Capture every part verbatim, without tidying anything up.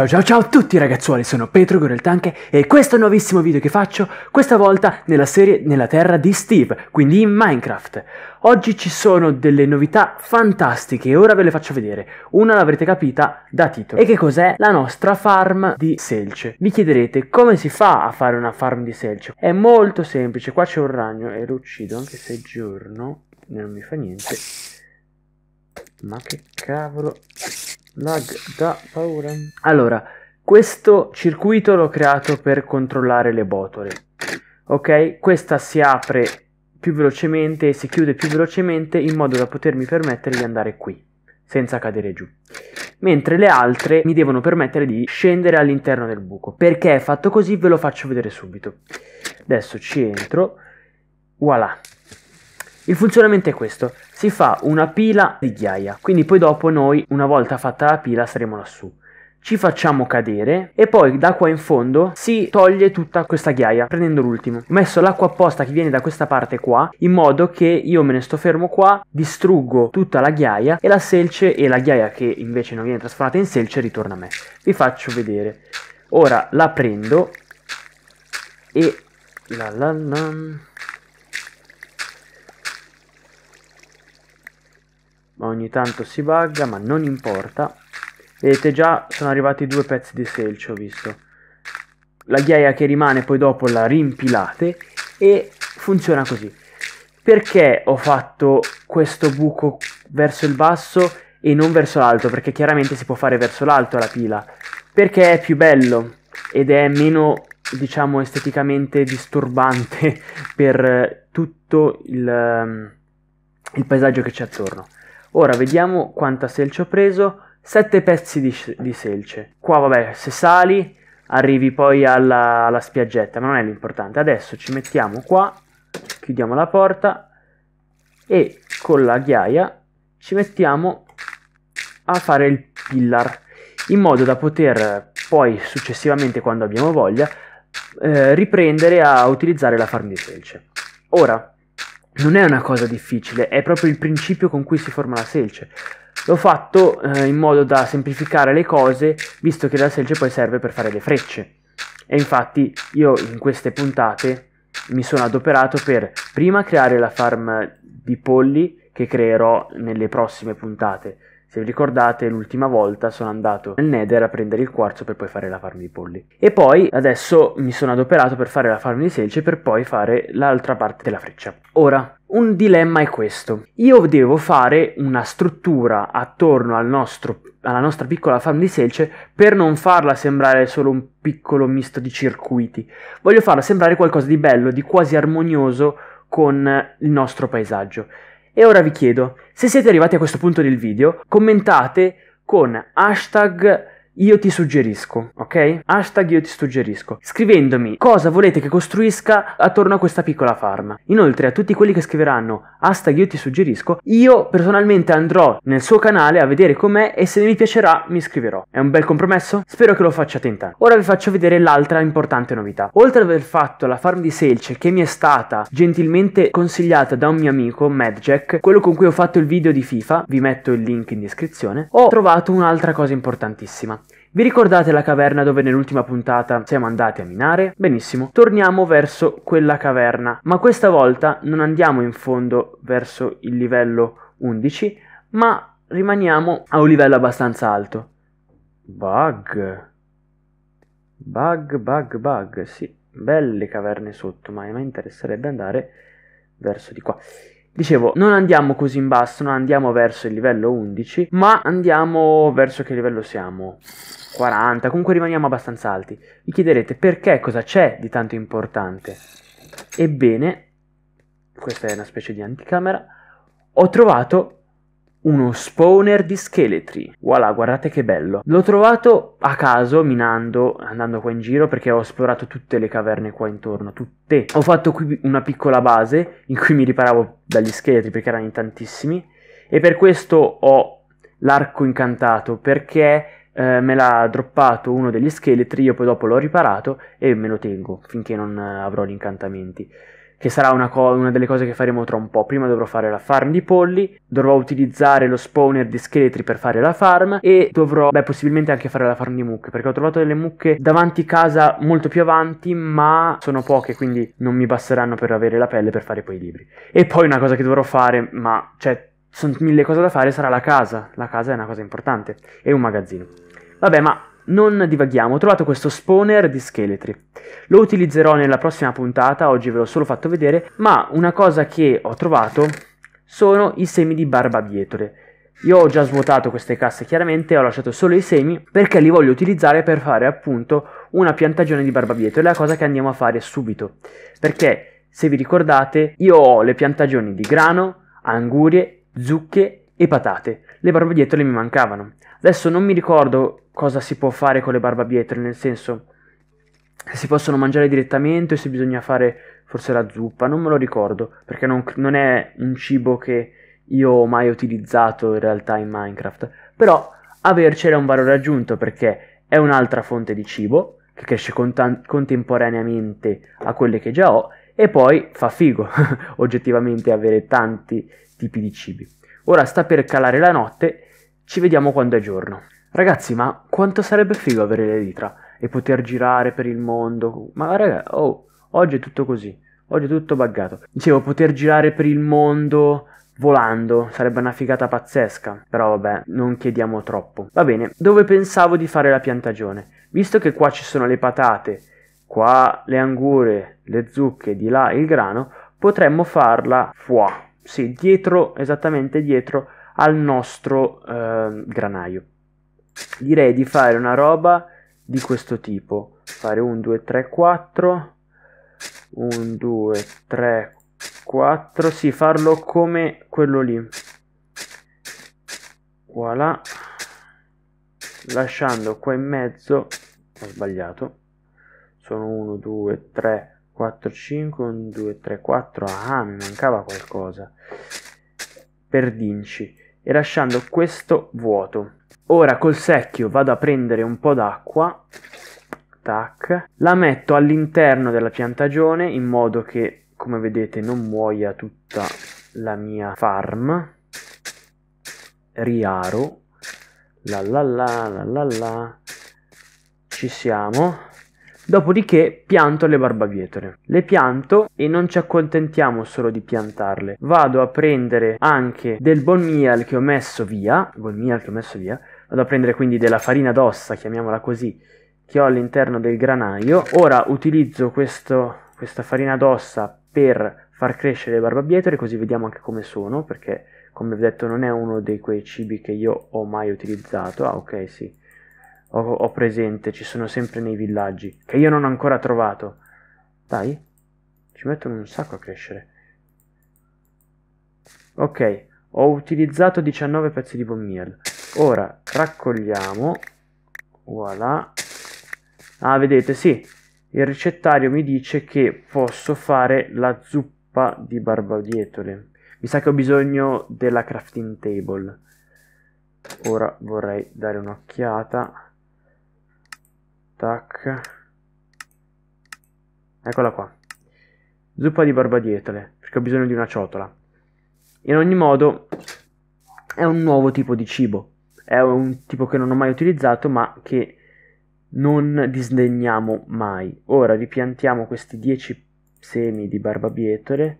ciao ciao ciao a tutti ragazzuoli, sono Petro, Igor Eltanke, e questo è un nuovissimo video che faccio, questa volta nella serie Nella Terra di Steve, quindi in Minecraft. Oggi ci sono delle novità fantastiche e ora ve le faccio vedere. Una l'avrete capita da titolo. E che cos'è la nostra farm di selce? Vi chiederete come si fa a fare una farm di selce? È molto semplice, qua c'è un ragno e lo uccido anche se è giorno, non mi fa niente. Ma che cavolo... Lag da paura. Allora, questo circuito l'ho creato per controllare le botole. Ok, questa si apre più velocemente e si chiude più velocemente in modo da potermi permettere di andare qui, senza cadere giù. Mentre le altre mi devono permettere di scendere all'interno del buco. Perché è fatto così ve lo faccio vedere subito. Adesso ci entro. Voilà. Il funzionamento è questo, si fa una pila di ghiaia, quindi poi dopo noi, una volta fatta la pila, saremo lassù. Ci facciamo cadere e poi da qua in fondo si toglie tutta questa ghiaia, prendendo l'ultimo. Ho messo l'acqua apposta che viene da questa parte qua, in modo che io me ne sto fermo qua, distruggo tutta la ghiaia e la selce e la ghiaia che invece non viene trasformata in selce ritorna a me. Vi faccio vedere. Ora la prendo e... la la la... Ogni tanto si bugga, ma non importa. Vedete già, sono arrivati due pezzi di selce, ho visto. La ghiaia che rimane poi dopo la rimpilate e funziona così. Perché ho fatto questo buco verso il basso e non verso l'alto? Perché chiaramente si può fare verso l'alto la pila. Perché è più bello ed è meno, diciamo, esteticamente disturbante per tutto il, il paesaggio che c'è attorno. Ora vediamo quanta selce ho preso, sette pezzi di, di selce. Qua vabbè, se sali arrivi poi alla, alla spiaggetta, ma non è l'importante. Adesso ci mettiamo qua, chiudiamo la porta e con la ghiaia ci mettiamo a fare il pillar, in modo da poter poi successivamente, quando abbiamo voglia, eh, riprendere a utilizzare la farm di selce. Ora... non è una cosa difficile, è proprio il principio con cui si forma la selce. L'ho fatto eh, in modo da semplificare le cose, visto che la selce poi serve per fare le frecce. E infatti io in queste puntate mi sono adoperato per prima creare la farm di polli, che creerò nelle prossime puntate. Se vi ricordate, l'ultima volta sono andato nel Nether a prendere il quarzo per poi fare la farm di polli. E poi adesso mi sono adoperato per fare la farm di selce per poi fare l'altra parte della freccia. Ora, un dilemma è questo. Io devo fare una struttura attorno al nostro, alla nostra piccola farm di selce per non farla sembrare solo un piccolo misto di circuiti. Voglio farla sembrare qualcosa di bello, di quasi armonioso con il nostro paesaggio. E ora vi chiedo, se siete arrivati a questo punto del video, commentate con hashtag iotisuggerisco, ok? Hashtag iotisuggerisco, scrivendomi cosa volete che costruisca attorno a questa piccola farm. Inoltre a tutti quelli che scriveranno hashtag iotisuggerisco, io personalmente andrò nel suo canale a vedere com'è e se mi piacerà mi iscriverò. È un bel compromesso? Spero che lo facciate in tanto. Ora vi faccio vedere l'altra importante novità. Oltre ad aver fatto la farm di selce che mi è stata gentilmente consigliata da un mio amico, MadJack, quello con cui ho fatto il video di FIFA, vi metto il link in descrizione, ho trovato un'altra cosa importantissima. Vi ricordate la caverna dove nell'ultima puntata siamo andati a minare? Benissimo, torniamo verso quella caverna, ma questa volta non andiamo in fondo verso il livello undici, ma rimaniamo a un livello abbastanza alto. Bug. Bug, bug, bug, sì, belle caverne sotto, ma mi interesserebbe andare verso di qua. Dicevo, non andiamo così in basso, non andiamo verso il livello undici, ma andiamo verso che livello siamo? quaranta, comunque rimaniamo abbastanza alti. Vi chiederete perché, cosa c'è di tanto importante? Ebbene, questa è una specie di anticamera, ho trovato uno spawner di scheletri. Voilà, guardate che bello. L'ho trovato a caso, minando, andando qua in giro, perché ho esplorato tutte le caverne qua intorno, tutte. Ho fatto qui una piccola base in cui mi riparavo dagli scheletri perché erano in tantissimi, e per questo ho l'arco incantato, perché eh, me l'ha droppato uno degli scheletri, io poi dopo l'ho riparato e me lo tengo finché non avrò gli incantamenti. che sarà una, una delle cose che faremo tra un po'. Prima dovrò fare la farm di polli, dovrò utilizzare lo spawner di scheletri per fare la farm e dovrò, beh, possibilmente anche fare la farm di mucche, perché ho trovato delle mucche davanti casa molto più avanti, ma sono poche, quindi non mi basteranno per avere la pelle per fare poi i libri. E poi una cosa che dovrò fare, ma cioè sono mille cose da fare, sarà la casa. La casa è una cosa importante, e un magazzino. Vabbè, ma non divaghiamo. Ho trovato questo spawner di scheletri, lo utilizzerò nella prossima puntata, oggi ve l'ho solo fatto vedere, ma una cosa che ho trovato sono i semi di barbabietole. Io ho già svuotato queste casse, chiaramente ho lasciato solo i semi perché li voglio utilizzare per fare appunto una piantagione di barbabietole, la cosa che andiamo a fare subito, perché se vi ricordate io ho le piantagioni di grano, angurie, zucche e patate, le barbabietole mi mancavano. Adesso non mi ricordo cosa si può fare con le barbabietole, nel senso se si possono mangiare direttamente o se bisogna fare forse la zuppa, non me lo ricordo, perché non, non è un cibo che io ho mai utilizzato in realtà in Minecraft, però avercela è un valore aggiunto perché è un'altra fonte di cibo che cresce contemporaneamente a quelle che già ho e poi fa figo oggettivamente avere tanti tipi di cibi. Ora sta per calare la notte. Ci vediamo quando è giorno. Ragazzi, ma quanto sarebbe figo avere l'elitra e poter girare per il mondo. Ma raga, oh, oggi è tutto così. Oggi è tutto buggato. Dicevo, poter girare per il mondo volando sarebbe una figata pazzesca. Però vabbè, non chiediamo troppo. Va bene, dove pensavo di fare la piantagione? Visto che qua ci sono le patate, qua le angurie, le zucche, di là il grano, potremmo farla qua. Sì, dietro, esattamente dietro al nostro eh, granaio. Direi di fare una roba di questo tipo, fare uno, due, tre, quattro, uno, due, tre, quattro, sì, farlo come quello lì, voilà, lasciando qua in mezzo, ho sbagliato, sono uno, due, tre, quattro, cinque, uno, due, tre, quattro, ah, mi mancava qualcosa, perdinci, e lasciando questo vuoto. Ora col secchio vado a prendere un po' d'acqua, tac, la metto all'interno della piantagione in modo che, come vedete, non muoia tutta la mia farm. Riaro, la la la la la la, ci siamo. Dopodiché pianto le barbabietole, le pianto e non ci accontentiamo solo di piantarle, vado a prendere anche del bone meal che ho messo via, bone meal che ho messo via, vado a prendere quindi della farina d'ossa, chiamiamola così, che ho all'interno del granaio. Ora utilizzo questo, questa farina d'ossa per far crescere le barbabietole, così vediamo anche come sono, perché come vi ho detto non è uno di quei cibi che io ho mai utilizzato, ah ok sì. Ho, ho presente, ci sono sempre nei villaggi che io non ho ancora trovato. Dai, ci mettono un sacco a crescere. Ok, ho utilizzato diciannove pezzi di bone meal. Ora raccogliamo, voilà. Ah, vedete, sì, il ricettario mi dice che posso fare la zuppa di barbabietole. Mi sa che ho bisogno della crafting table. Ora vorrei dare un'occhiata. Tac. Eccola qua. Zuppa di barbabietole, perché ho bisogno di una ciotola. In ogni modo è un nuovo tipo di cibo, è un tipo che non ho mai utilizzato ma che non disdegniamo mai. Ora ripiantiamo questi dieci semi di barbabietole,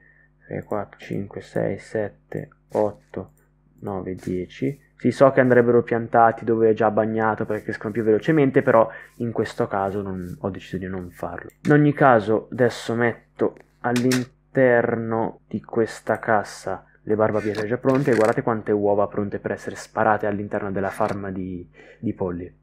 tre, quattro, cinque, sei, sette, otto, nove, dieci. Sì, so che andrebbero piantati dove è già bagnato perché crescono più velocemente, però in questo caso non, ho deciso di non farlo. In ogni caso adesso metto all'interno di questa cassa le barbabietole già pronte e guardate quante uova pronte per essere sparate all'interno della farm di, di polli.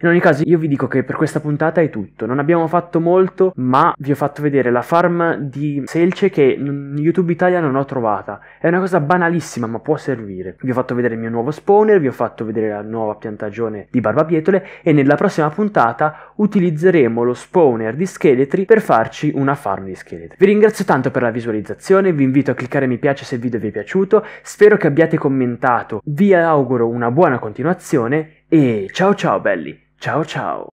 In ogni caso io vi dico che per questa puntata è tutto, non abbiamo fatto molto ma vi ho fatto vedere la farm di selce che in YouTube Italia non ho trovata, è una cosa banalissima ma può servire. Vi ho fatto vedere il mio nuovo spawner, vi ho fatto vedere la nuova piantagione di barbabietole e nella prossima puntata utilizzeremo lo spawner di scheletri per farci una farm di scheletri. Vi ringrazio tanto per la visualizzazione, vi invito a cliccare mi piace se il video vi è piaciuto, spero che abbiate commentato, vi auguro una buona continuazione e ciao ciao belli! Ciao ciao!